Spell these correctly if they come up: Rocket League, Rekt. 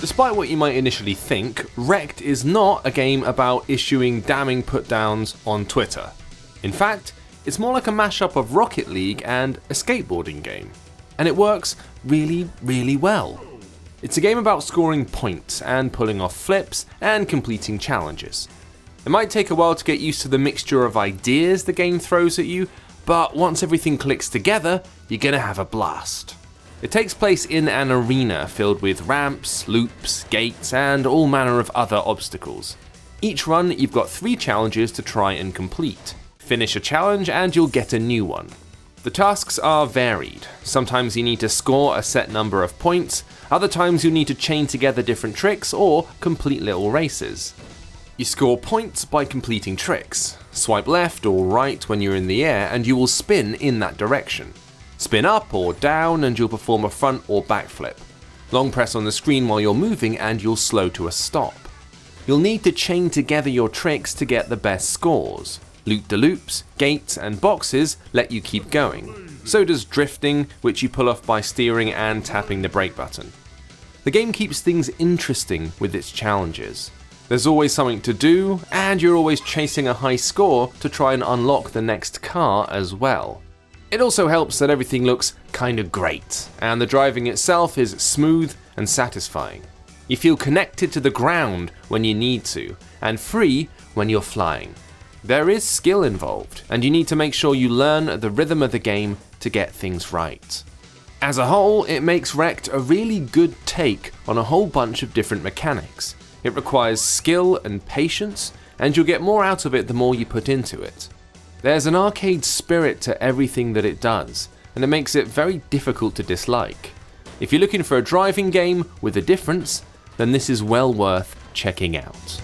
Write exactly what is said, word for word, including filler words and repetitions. Despite what you might initially think, Rekt is not a game about issuing damning put-downs on Twitter. In fact, it's more like a mashup of Rocket League and a skateboarding game. And it works really, really well. It's a game about scoring points and pulling off flips and completing challenges. It might take a while to get used to the mixture of ideas the game throws at you, but once everything clicks together, you're gonna have a blast. It takes place in an arena filled with ramps, loops, gates, and all manner of other obstacles. Each run, you've got three challenges to try and complete. Finish a challenge and you'll get a new one. The tasks are varied. Sometimes you need to score a set number of points, other times you need to chain together different tricks or complete little races. You score points by completing tricks. Swipe left or right when you're in the air and you will spin in that direction. Spin up or down and you'll perform a front or back flip. Long press on the screen while you're moving and you'll slow to a stop. You'll need to chain together your tricks to get the best scores. Loop-de-loops, gates and boxes let you keep going. So does drifting, which you pull off by steering and tapping the brake button. The game keeps things interesting with its challenges. There's always something to do, and you're always chasing a high score to try and unlock the next car as well. It also helps that everything looks kinda great, and the driving itself is smooth and satisfying. You feel connected to the ground when you need to, and free when you're flying. There is skill involved, and you need to make sure you learn the rhythm of the game to get things right. As a whole, it makes Rekt a really good take on a whole bunch of different mechanics. It requires skill and patience, and you'll get more out of it the more you put into it. There's an arcade spirit to everything that it does, and it makes it very difficult to dislike. If you're looking for a driving game with a difference, then this is well worth checking out.